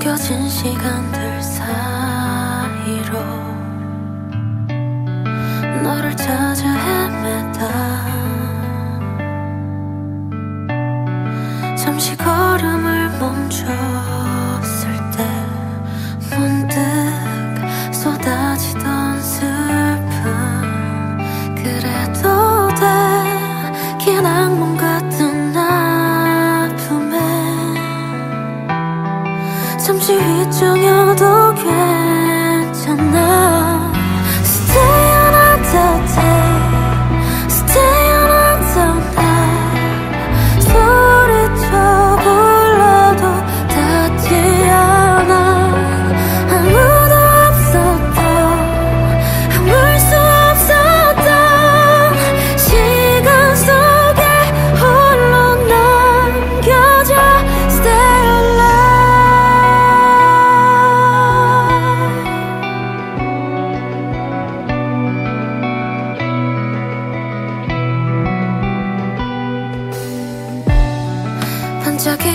숨겨진 시간들 사이로 너를 찾아 헤매다 잠시 걸음을 멈췄을 때 문득 쏟아지던 슬픔 그래도 돼 긴 악몽 같은 아픔에 잠시 휘청여도 괜찮아 Stay on another day Stay on another night 소리쳐 불러도 닿지 않아 아무도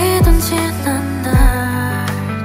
없었던 아물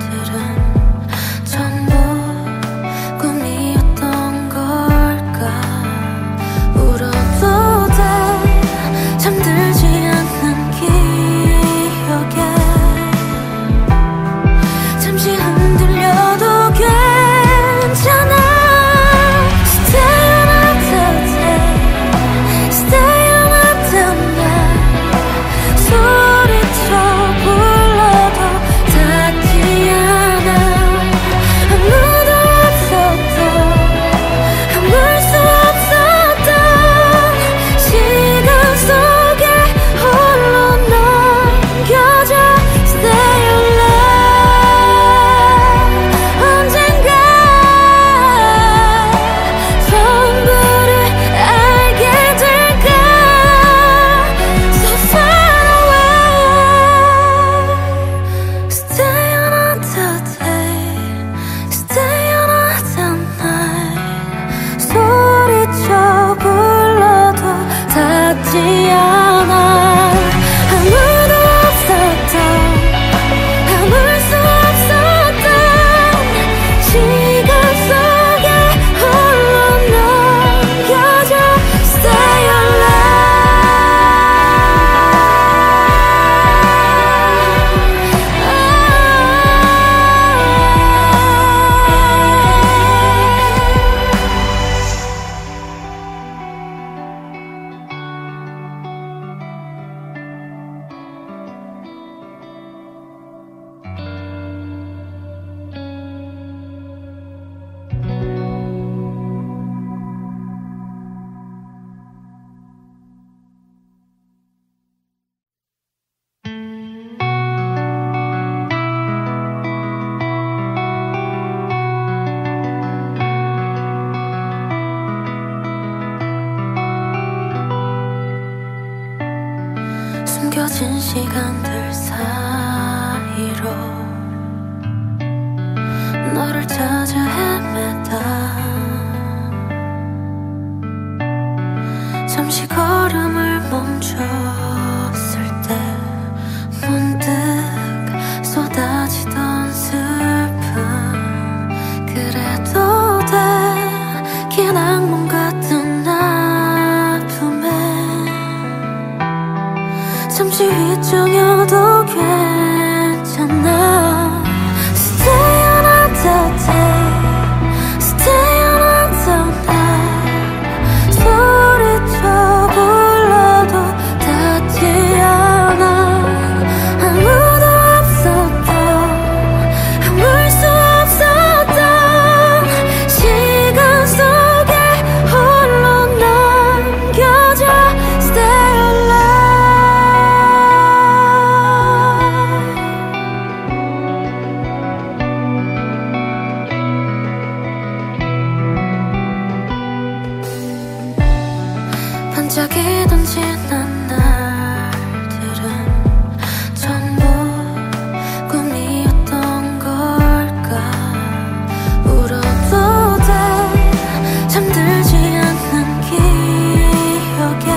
수 없었던 시간 속에 홀로 남겨져 Stay 반짝이던 지난 날들은 전부 꿈이었던 걸까 울어도 돼 잠들지 않는 기억에 잠시 흔들려도 괜찮아 숨겨진 시간들 사이로 너를 찾아 헤매다 잠시 걸음을 멈췄을 때 문득 쏟아지던 슬픔 그래도 돼 긴 악몽 같은 잠시 휘청여도 괜찮아 Stay on another day Stay on another night 소리쳐 불러도 닿지 않아 아무도 없었던 아물 수 없었던 시간 속에 홀로 남겨져 Stay 반짝이던 지난 날들은 전부 꿈이었던 걸까 울어도 돼 잠들지 않는 기억에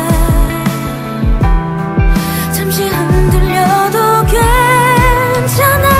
잠시 흔들려도 괜찮아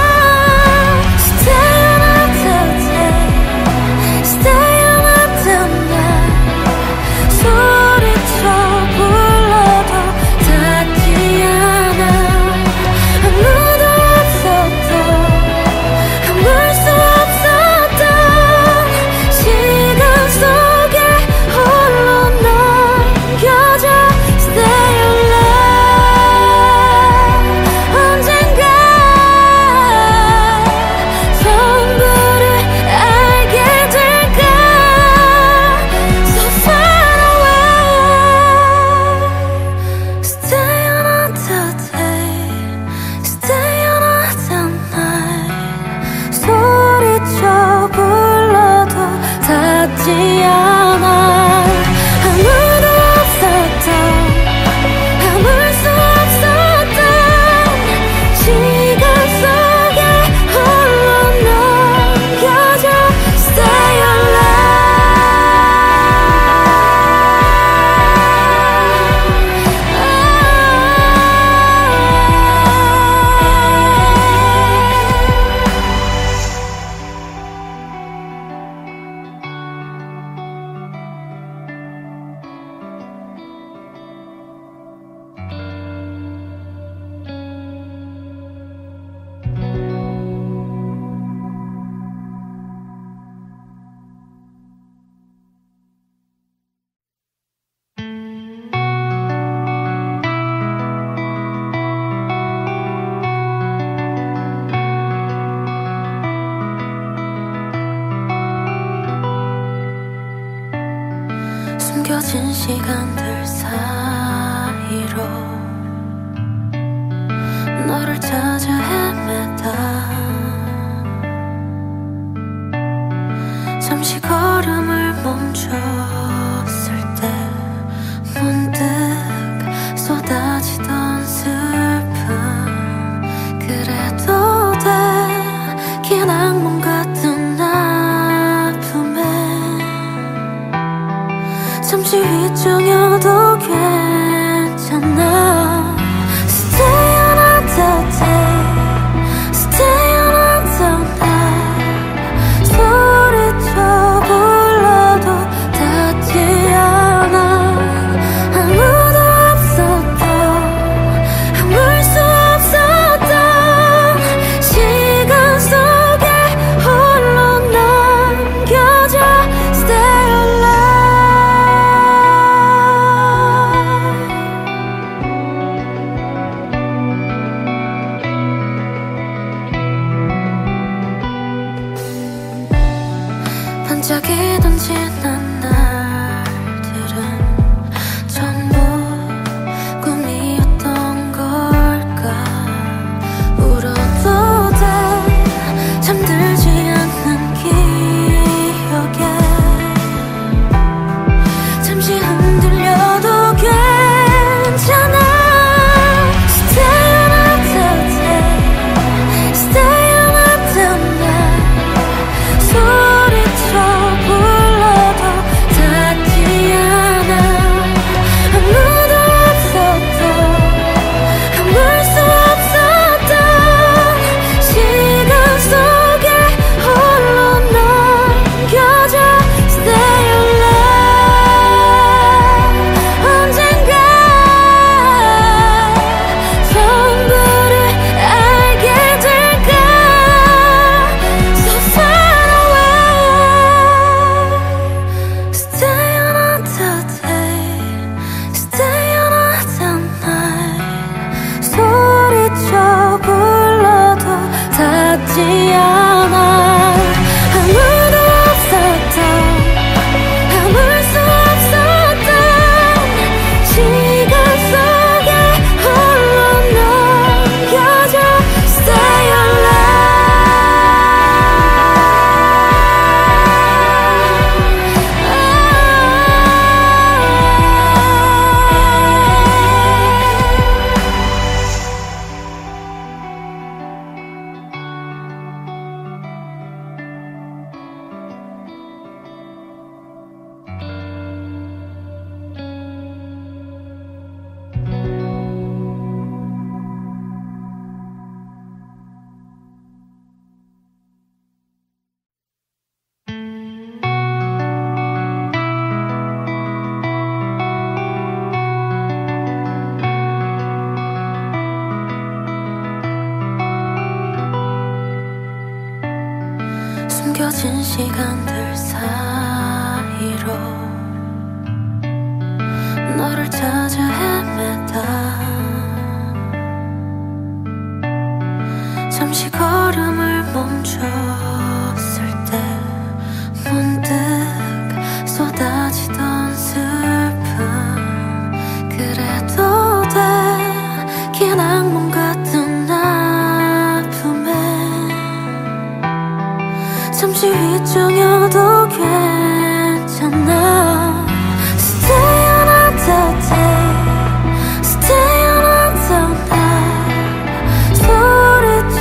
숨겨진 시간들 사이로 너를 찾아 헤매다 잠시 걸음을 멈췄을 때 문득 쏟아지던 슬픔 그래도 돼 긴 악몽 같은 아픔에 잠시 휘청여도 괜찮아 Stay on another day Stay on another night 소리쳐 불러도 닿지 않아 아무도 없었던 아물 수 없었던 시간 속에 홀로 남겨져 Stay alive 반짝이던 지난 날들은 전부 꿈이었던 걸까 울어도 돼 잠들지 않는 기억에 잠시 흔들려도 괜찮아 Stay another day Stay another night 소리쳐 불러도 닿지 않아 아무도 없었던 아물 수 없었던 시간 속에 홀로 남겨져 Stay alive 언젠가 전부를 알게 될까 So far away Stay another day Stay another night 소리쳐 불러도 닿지 않아 아무도 없었던 아물 수 없었던 시간 속에 홀로 남겨져 Stay alive 숨겨진 시간들 사이로 너를 찾아 헤매다 잠시 걸음을 멈췄을 때 문득 쏟아지던 슬픔 그래도 돼 긴 악몽 같은 아픔에 잠시 휘청여도 괜찮아 Stay another day Stay another night 소리쳐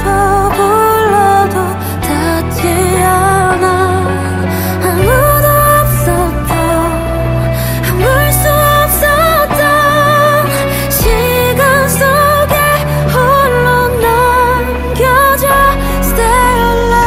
불러도 닿지 않아 아무도 없었던 아물 수 없었던 시간 속에 홀로 남겨져 Stay alive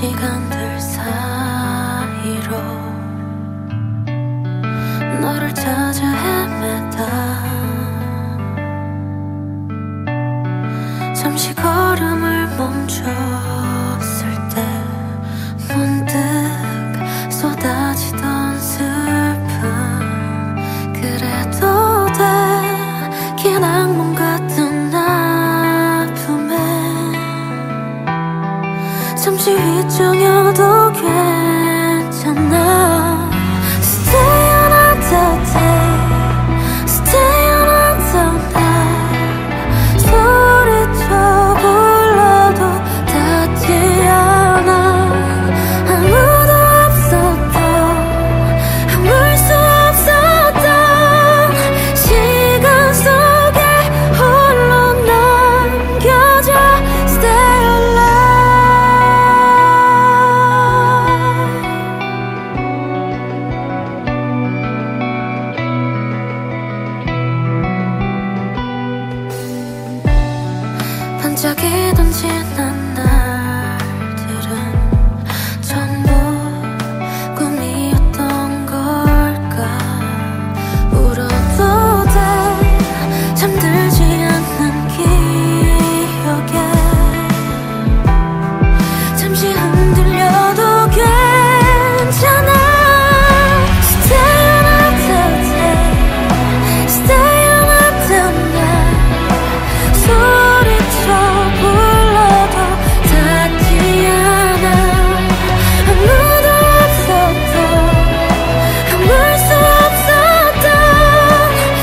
시간들 사이로 너를 찾아 헤매다 잠시 걸음을 멈췄을 때 문득 쏟아지던 슬픔 그래도 돼 긴 악몽 같은 아픔에 잠시 휘청여도 괜찮아 Stay on another day Stay on another night 소리쳐 불러도 닿지 않아 아무도 없었던 아물 수 없었던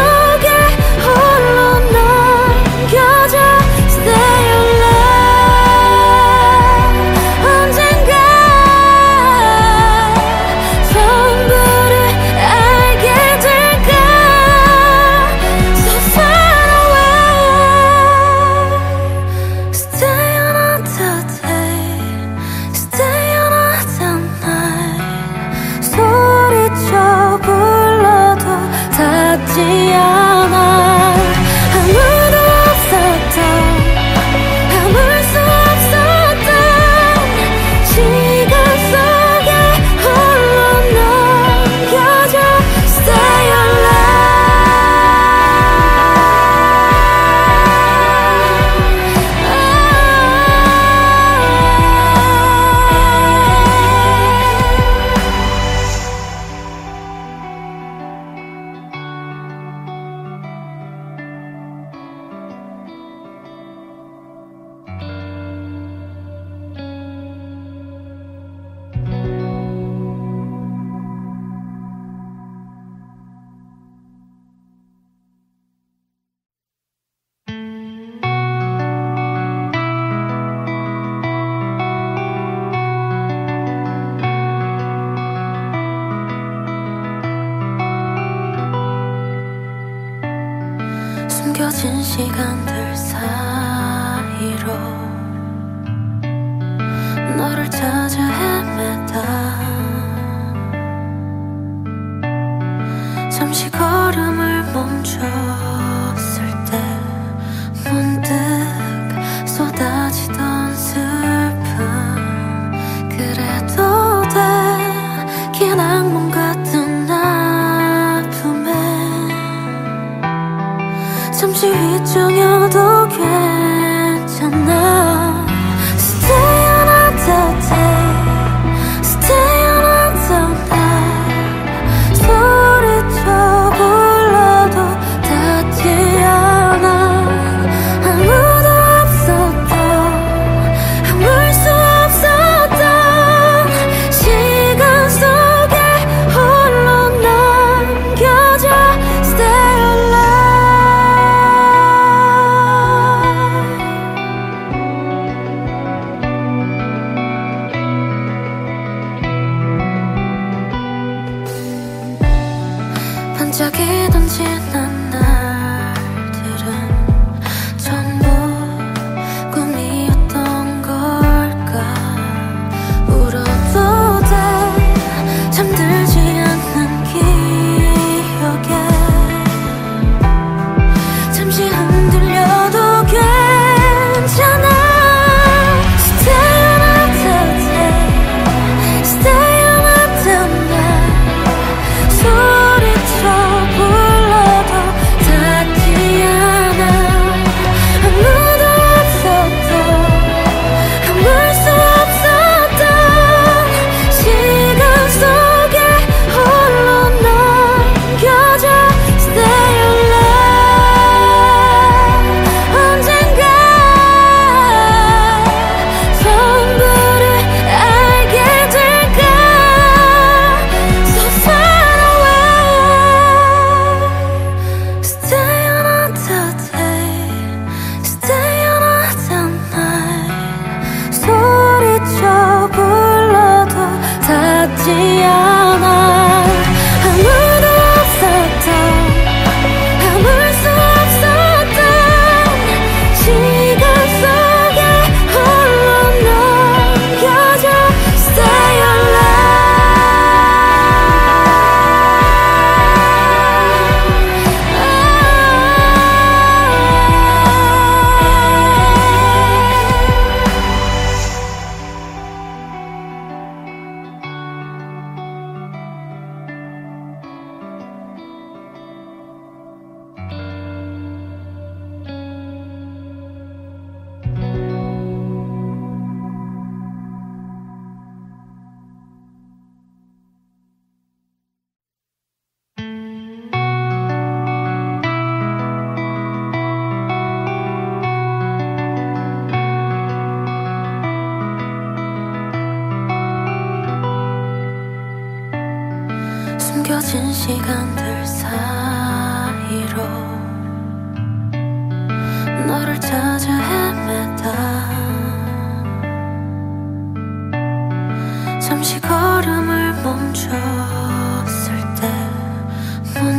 시간 속에 홀로 남겨져 Stay 반짝이던 지난 날들은 전부 꿈이었던 걸까 울어도 돼 잠들지 않는 기억에 잠시 흔들려도 괜찮아 숨겨진 시간들 사이로 너를 찾아 헤매다 잠시 걸음을 멈췄을 때 문득 쏟아지던 슬픔 그래도 돼 긴 악몽 같은 잠시 휘청여도 괜찮아 Stay on another day Stay on another night 소리쳐 불러도 닿지 않아 아무도 없었던 아물 수 없었던 시간 속에 홀로 남겨져 Stay 반짝이던 지난 날들은 전부 꿈이었던 걸까 울어도 돼 잠들지 않는 기억에 잠시 흔들려도 괜찮아 Stay on 같지 않아. 아무도 없었던, 아물 수 없었던 시간 속에 홀로 넘겨져. Stay 숨겨진 시간들 사이로 너를 찾아 헤매다. 잠시 걸음을 멈췄을 때 문득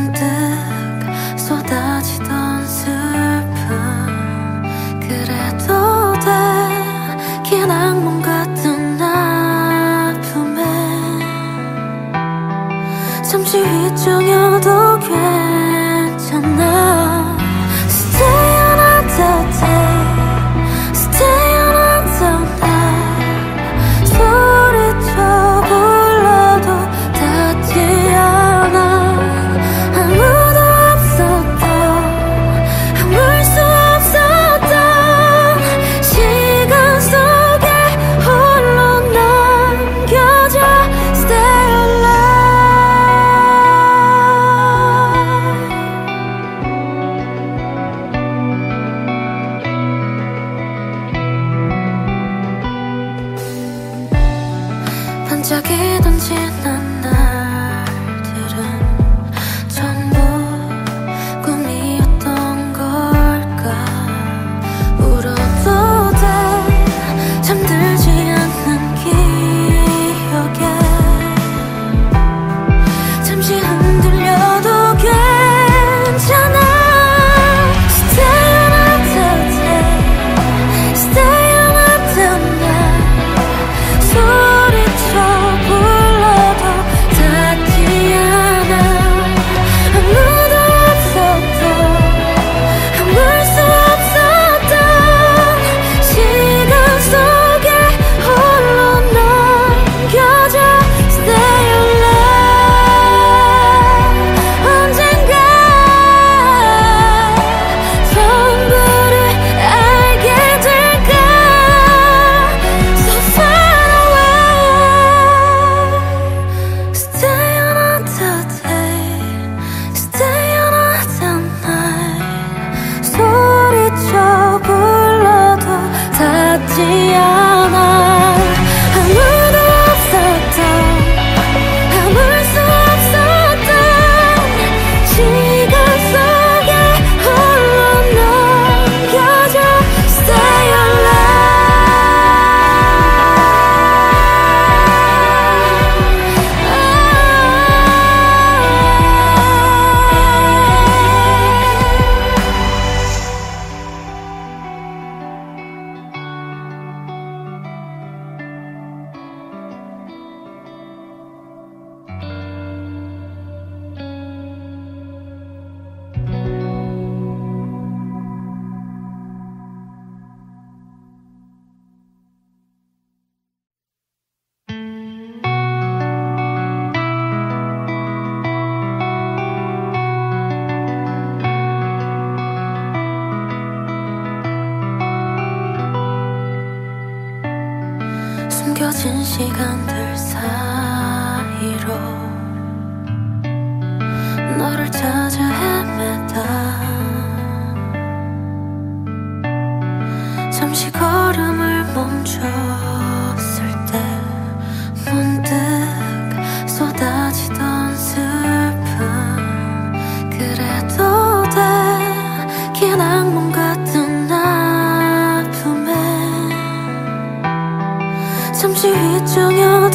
쏟아지던 슬픔. 그래도 돼, 긴 악몽 같은 날 잠시 휘청여도 괜찮아. Stay on another day, stay on another night. 소리쳐 불러도 닿지 않아. 아무도 없었던, 아물 수 없었던 시간 속에 홀로 남겨져. Stay 반짝이던 지난 날들은 전부 꿈이었던 걸까. 울어도 돼, 잠들지 않는 기억에 잠시 흔들려도 괜찮아. 숨겨진 시간들 사이로 너를 찾아 헤매다. 잠시 걸음을 멈췄을 때 문득 쏟아지던 슬픔. 그래도 돼, 긴 악몽 같은 날 잠시 휘청여도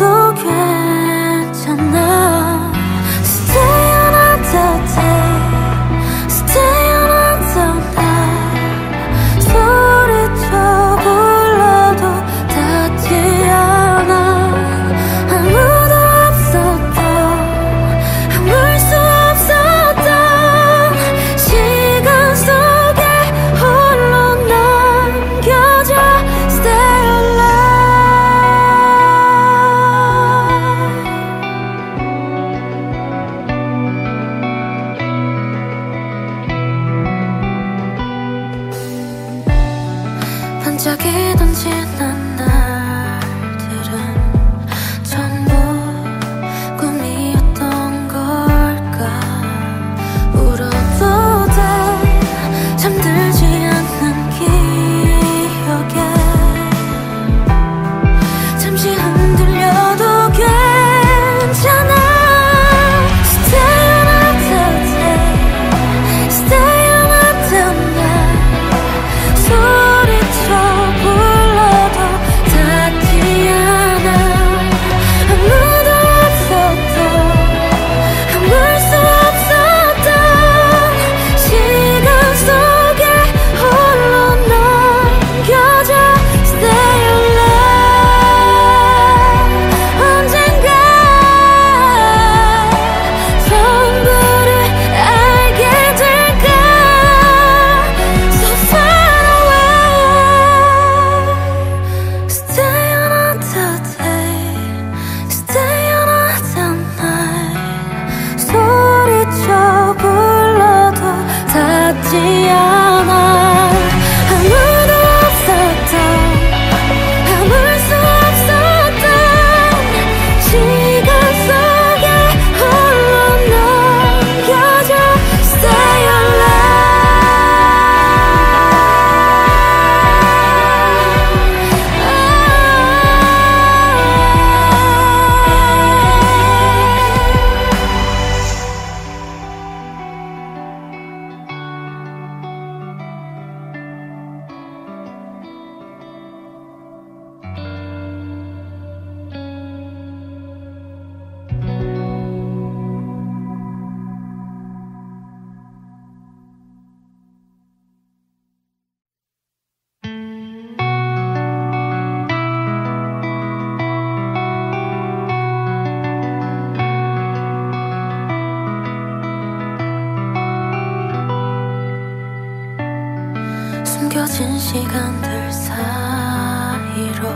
시간들 사이로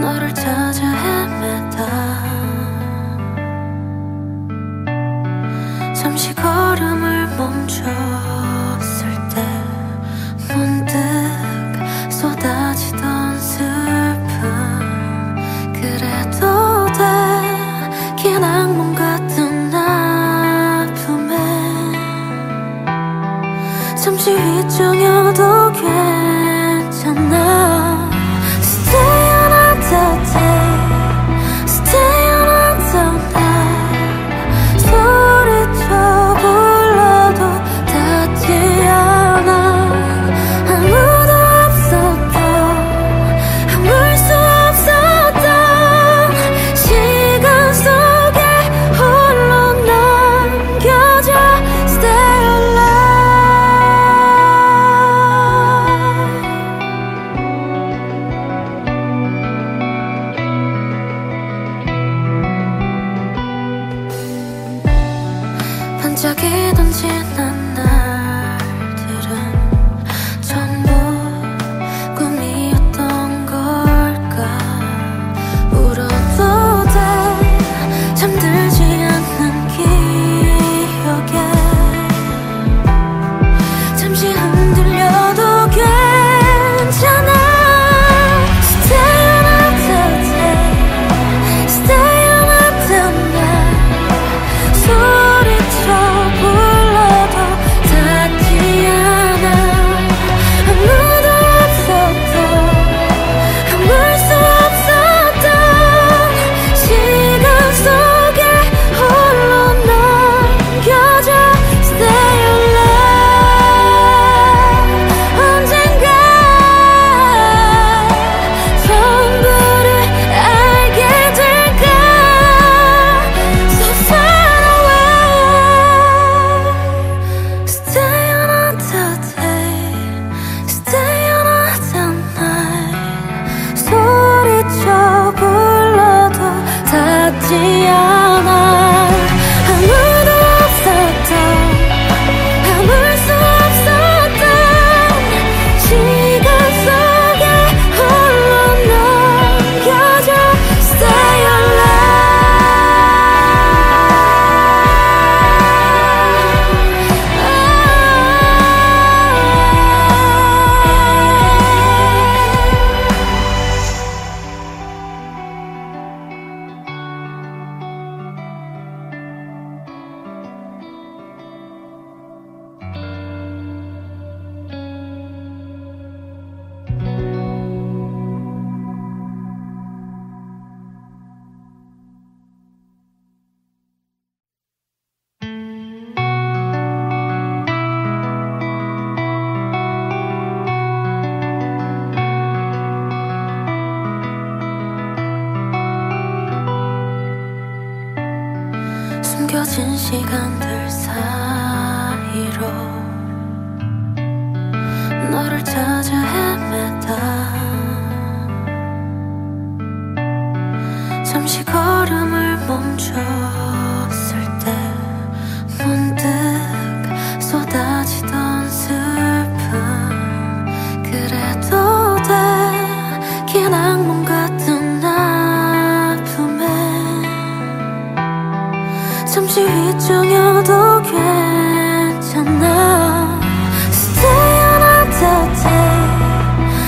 너를 찾아 헤매다 잠시 걸음을 멈췄을 때 문득 쏟아지던 슬픔 그래도 돼 긴 악몽 같은 아픔에 잠시 휘청여도 괜찮아 Stay on another day Stay on another night 소리쳐 불러도 닿지 않아 아무도 없었던 아물 수 없었던 시간 속에 홀로 남겨져 Stay 반짝이던 지난 날들은 전부 꿈이었던 걸까 울어도 돼 잠들지 않는 기억에 잠시 흔들려도 괜찮아 숨겨진 시간들 사이로 너를 찾아 헤매다 잠시 걸음을 멈췄을 때 문득 쏟아지던 슬픔 그래도 돼 긴 악몽 같은 잠시 휘청여도 괜찮아 Stay on another day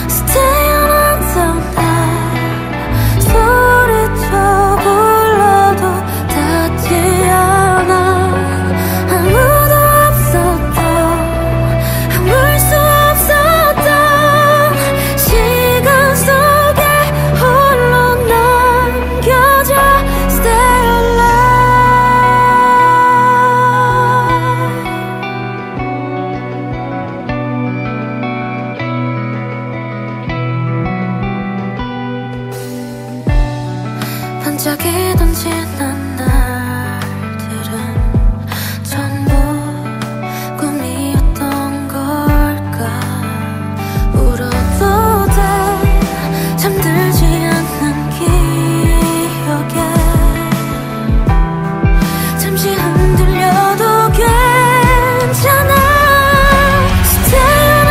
Stay on another night 소리쳐 불러도 닿지 않아 아무도 없었던 아물 수 없었던 시간 속에 홀로 남겨져 Stay 반짝이던 지난 날들은 전부 꿈이었던 걸까 울어도 돼 잠들지 않는 기억에 잠시 흔들려도 괜찮아 Stay on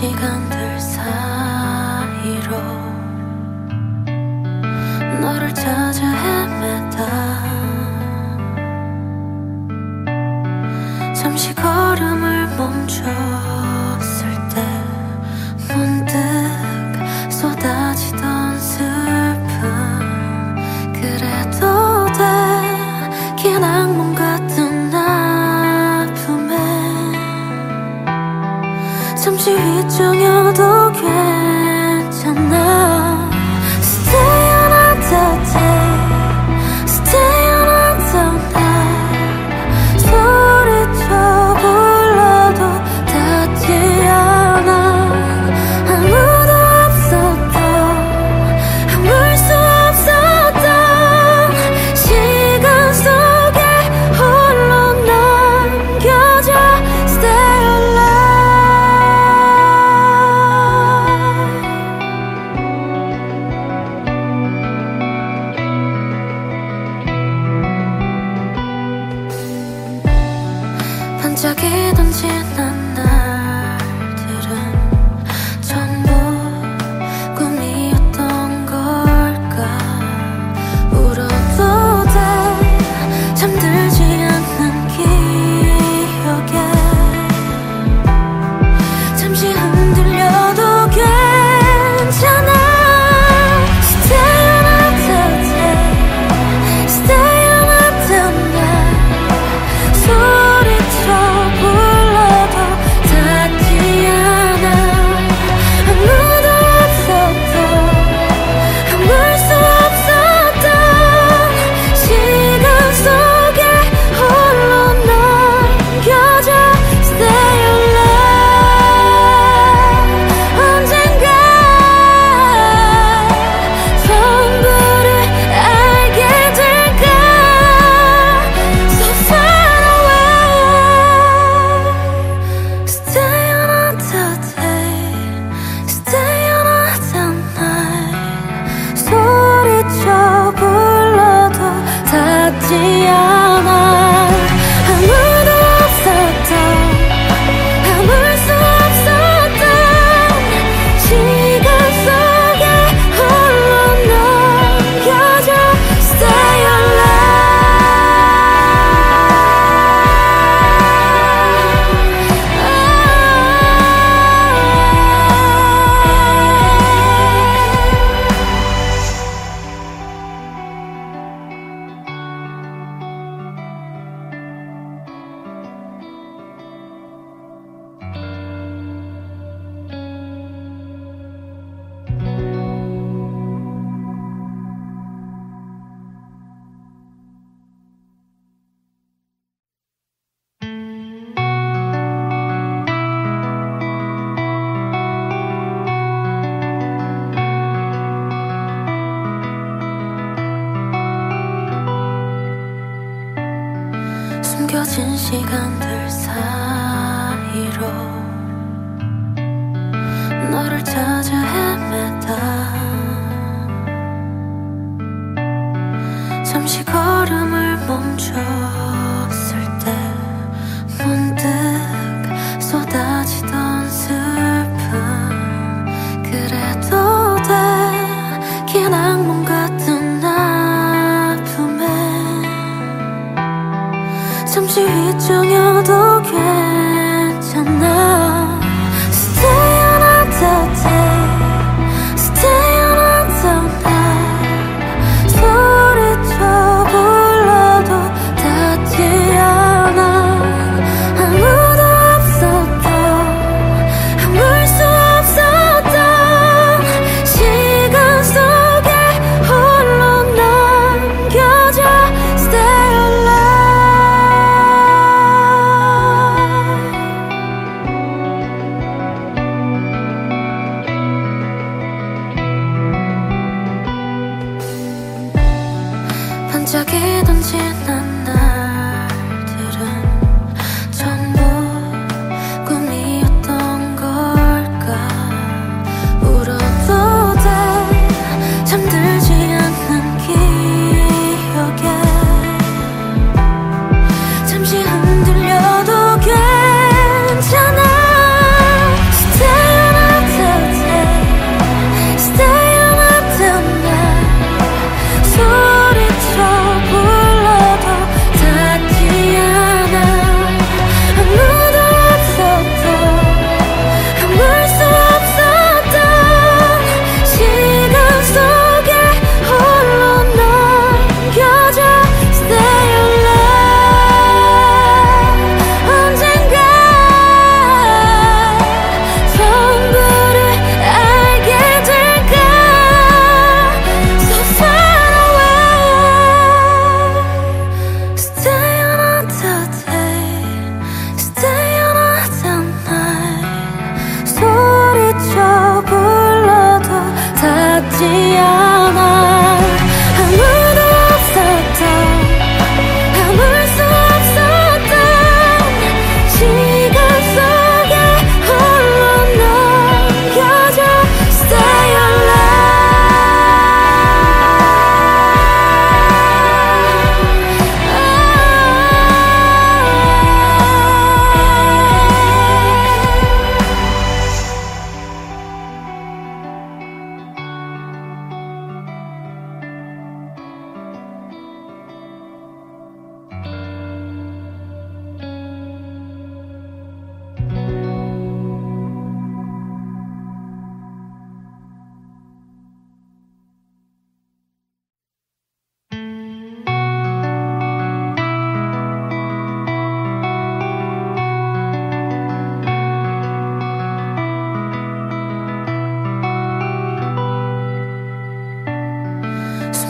시간들 사이로 너를 찾아 헤매다 잠시 걸음을 멈췄을 때 문득 쏟아지던 슬픔 그래도 돼 긴 악몽 같은 아픔에 잠시 휘청여도 괜찮아 Stay on another day Stay on another night 소리쳐 불러도 닿지 않아 아무도 없었던 아물 수 없었던 시간 속에 홀로 남겨져 Stay 반짝이던 지난 날들은 전부 꿈이었던 걸까 울어도 돼 잠들지 않는 기억에 잠시 흔들려도 괜찮아 숨겨진 시간들 사이로 너를 찾아 헤매다 잠시 걸음을 멈췄을 때 문득 쏟아지던 슬픔 그래도 돼 긴 악몽 같은 잠시 휘청여도 괜찮아 Stay on another day Stay on another night 소리쳐 불러도 닿지 않아 아무도 없었던 아물 수 없었던 시간 속에 홀로 남겨져 Stay 반짝이던 지난 날들은 전부 꿈이었던 걸까 울어도 돼 잠들지 않는 기억에 잠시 흔들려도 괜찮아 Stay on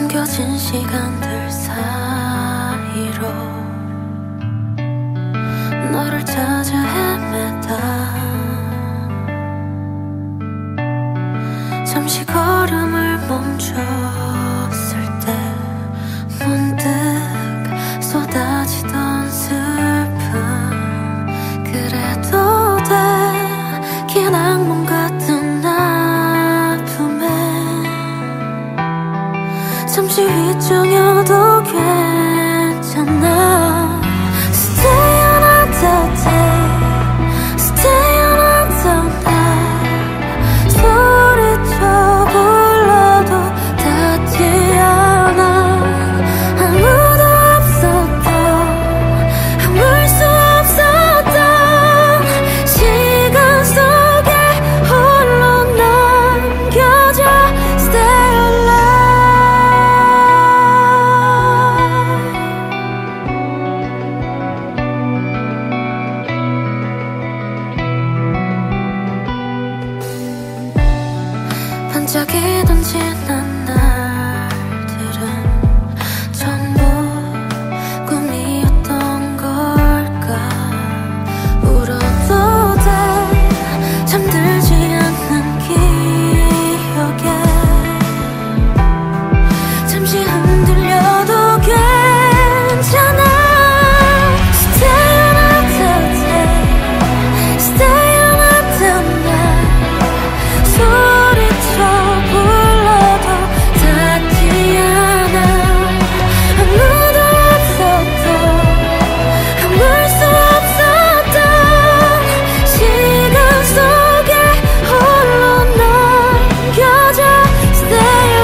숨겨진 시간들 사이로 너를 찾아 헤매다 잠시 걸음을 멈췄을 때 문득 쏟아지던 슬픔 그래도 돼 긴 악몽 같은 아픔에 잠시 휘청여도 괜찮아 Stay on another day Stay on another night 소리쳐 불러도 닿지 않아 아무도 없었던 아물 수 없었던 시간 속에 홀로 남겨져 Stay alive 반짝이던 지난 날들은 전부 꿈이었던 걸까 울어도 돼 잠들지 않는 기억에 잠시 흔들려도 괜찮아 Stay another day Stay another night 소리쳐 불러도 닿지 않아 아무도 없었던 아물 수 없었던 시간 속에 홀로 남겨져 Stay alive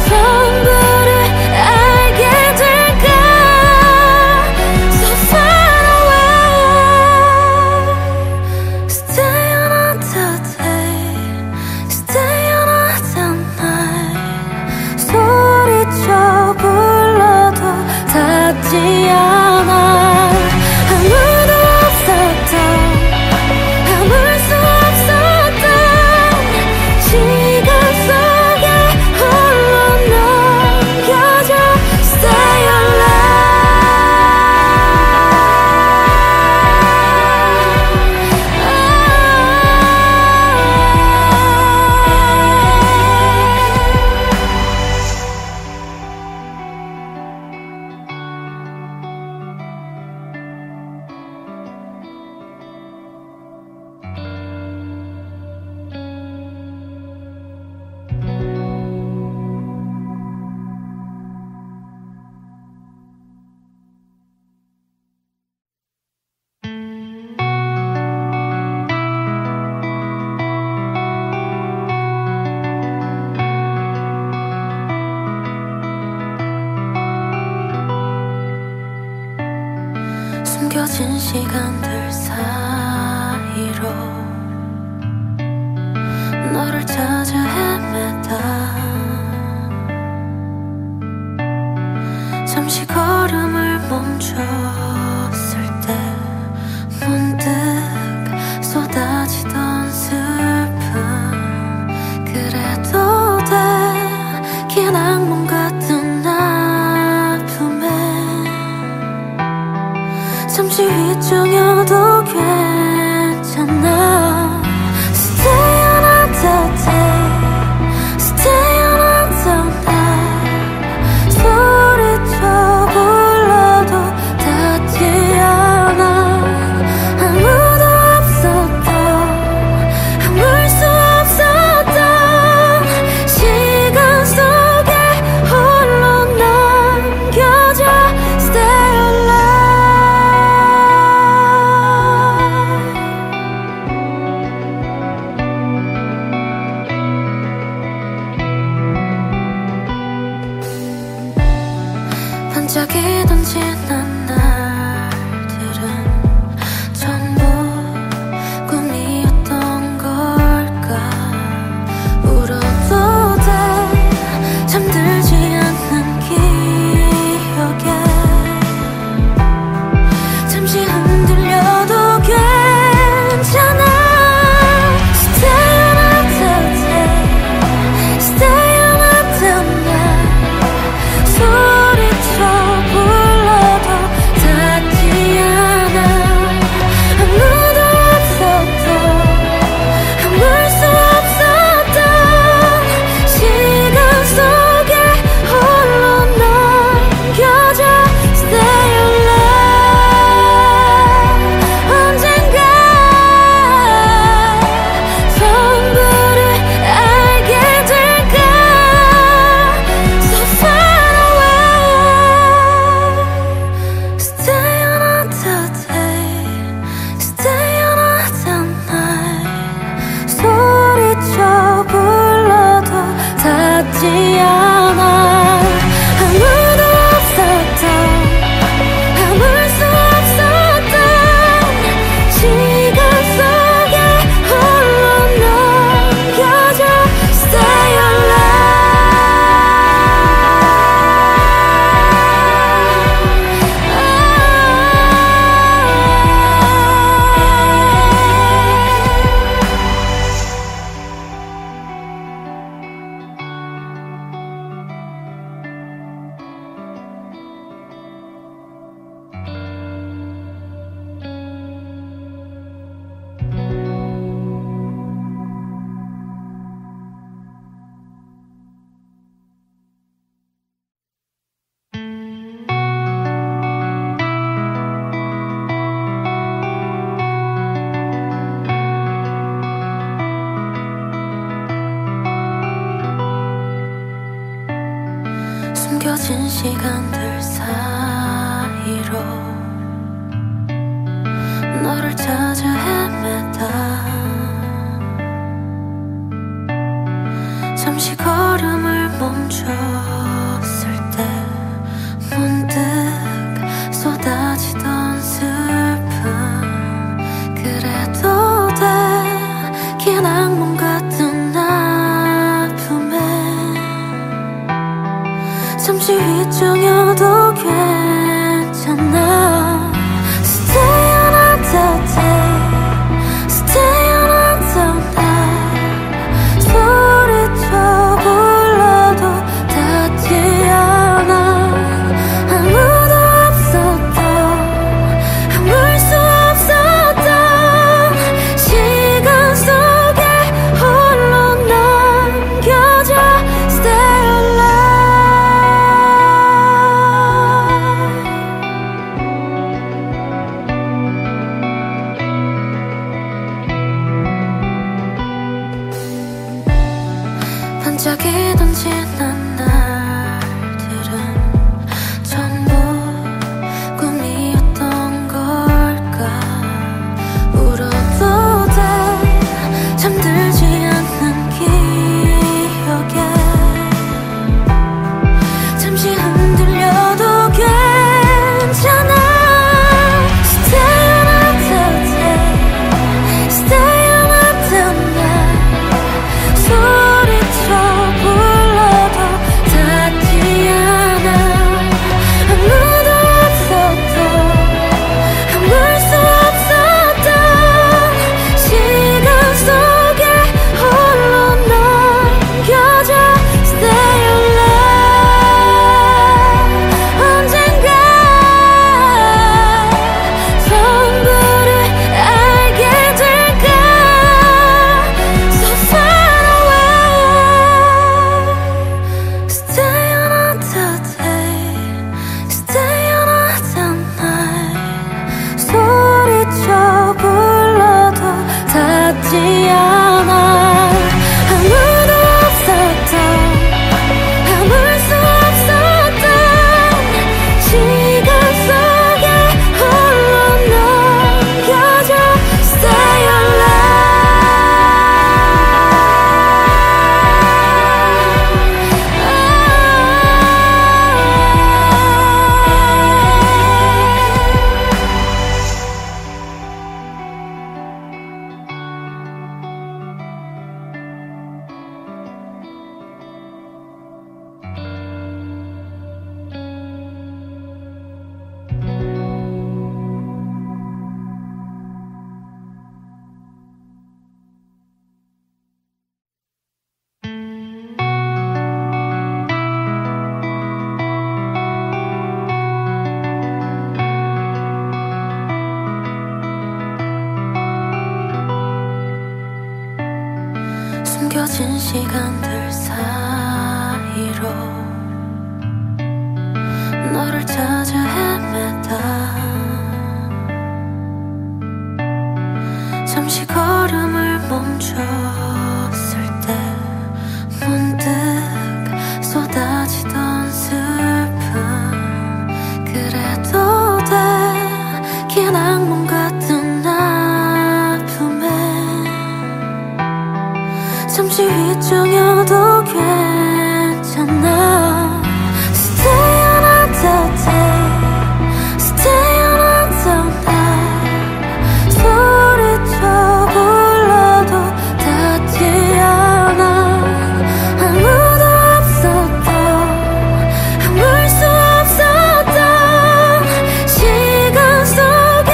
언젠가 전부를 알게 될까 So far away Stay another day Stay another night 소리쳐 불러도 닿지 않아 아무도 없었던 아물 수 없었던 시간 속에 홀로 남겨져 Stay alive 숨겨진 시간들 사이로 너를 찾아 헤매다 잠시 걸음을 멈췄을 때 문득 쏟아지던 슬픔 그래도 돼 긴 악몽 같은 아픔에 잠시 휘청여도 괜찮아 Stay another day Stay another night 소리쳐 불러도 닿지 않아 아무도 없었던 아물 수 없었던 시간 속에 홀로 남겨져 Stay alive 시간들 사이로 너를 찾아 헤매다 잠시 걸음을 멈췄을 때 문득 쏟아지던 슬픔 그래도 돼 긴 악몽 같은 아픔에 잠시 휘청여도 괜찮아 Stay on another day Stay on another night 소리쳐 불러도 닿지 않아 아무도 없었던 아물 수 없었던 시간 속에 홀로 남겨져 Stay 반짝이던 지난 날들은 전부 꿈이었던 걸까 울어도 돼 잠들지 않는 기억에 잠시 흔들려도 괜찮아 숨겨진 시간들 사이로 너를 찾아 헤매다 잠시 걸음을 멈췄을 때 문득 쏟아지던 슬픔 그래도 돼 긴 악몽 같은 잠시 휘청여도 괜찮아 Stay on another day Stay on another night 소리쳐 불러도 닿지 않아 아무도 없었던 아물 수 없었던 시간 속에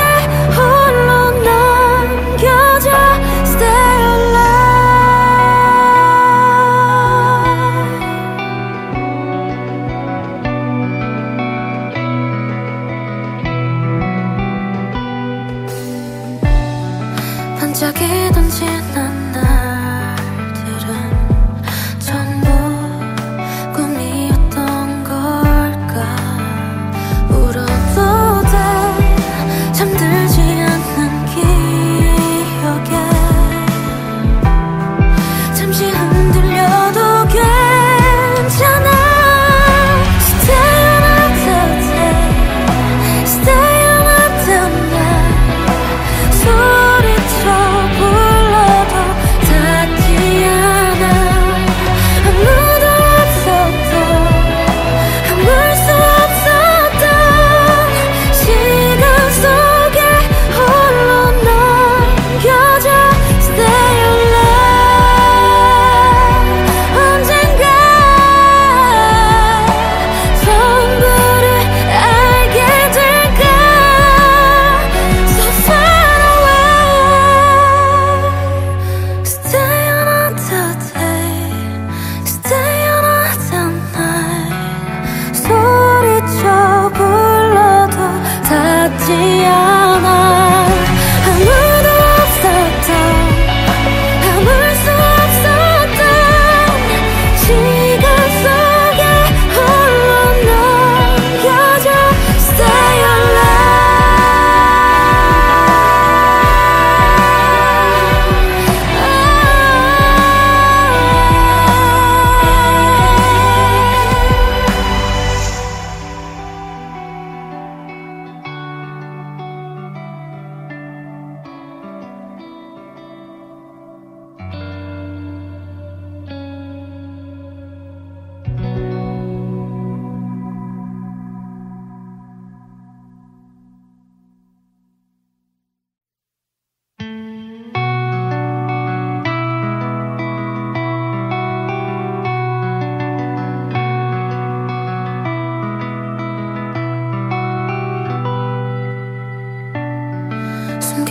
홀로 남겨져 Stay 반짝이던 지난 날들은 전부 꿈이었던 걸까 울어도 돼 잠들지 않는 기억에 잠시 흔들려도 괜찮아 Stay on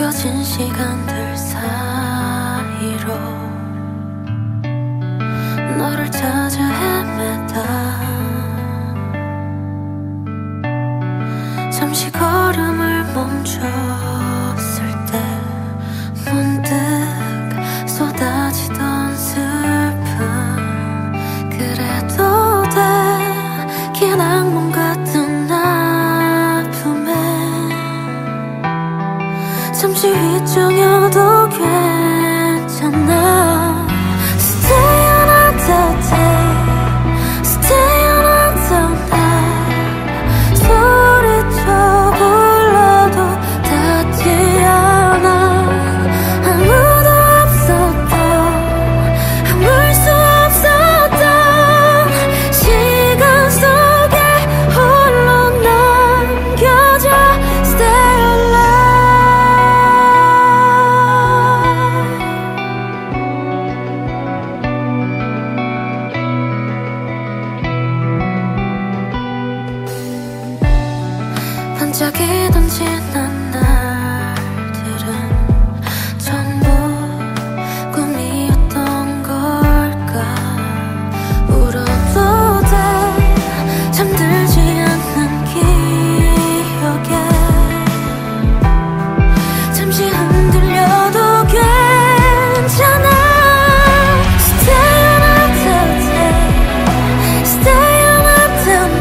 잊혀진 시간들 사이로 너를 찾아 헤매다 잠시 걸음을 멈췄을 때 문득 쏟아지던 슬픔 그래도 돼 긴 악몽 같은 아픔에 잠시 휘청여도 괜찮아 Stay another day Stay another night 소리쳐 불러도 닿지 않아 아무도 없었던 아물 수 없었던 시간 속에 홀로 남겨져 Stay alive 반짝이던 지난 날들은 전부 꿈이었던 걸까 울어도 돼 잠들지 않는 기억에 잠시 흔들려도 괜찮아 Stay another day Stay another night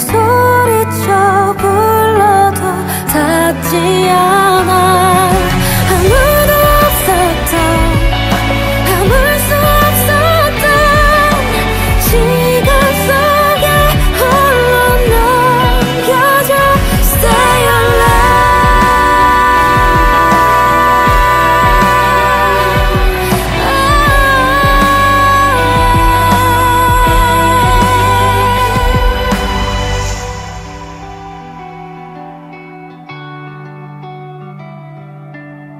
소리쳐 불러도 닿지 않아 아무도 없었던 아물 수 없었던 시간 속에 홀로 남겨져 Stay alive 언젠가 전부를 알게 될까 So far away Stay another day, stay another night.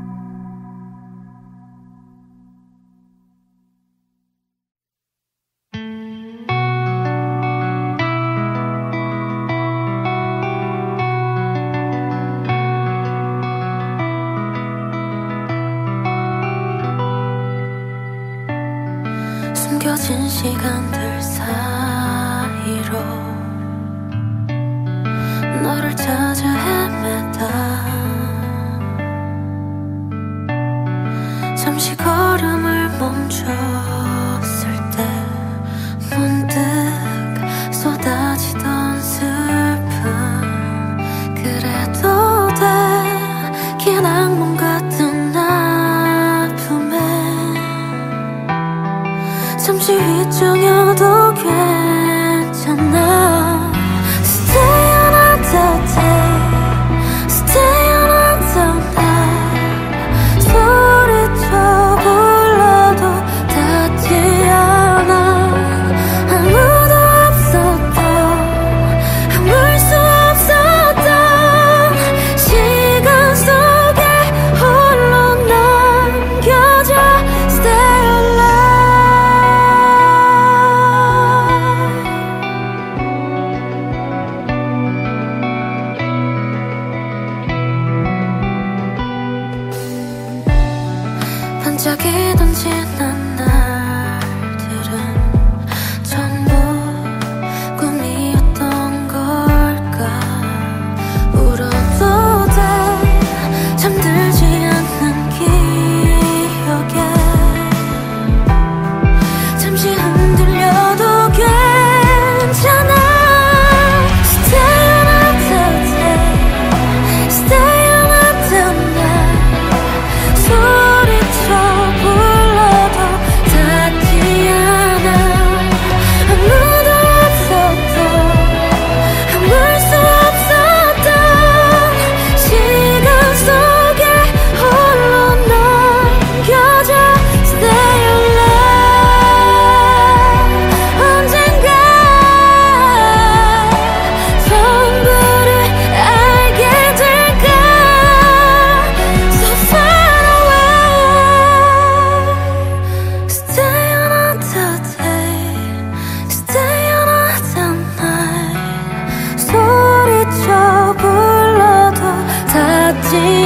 소리쳐 불러도 닿지 않아. 아무도 없었던, 아물 수 없었던 시간 속에 홀로 남겨져 Stay alive. 숨겨진 시간들 사이로 너를 찾아 헤매다 잠시 걸음을 멈췄을 때 문득 쏟아지던 슬픔 그래도 돼 긴 악몽 같은 아픔에 잠시 휘청여도 괜찮아 Stay another day 지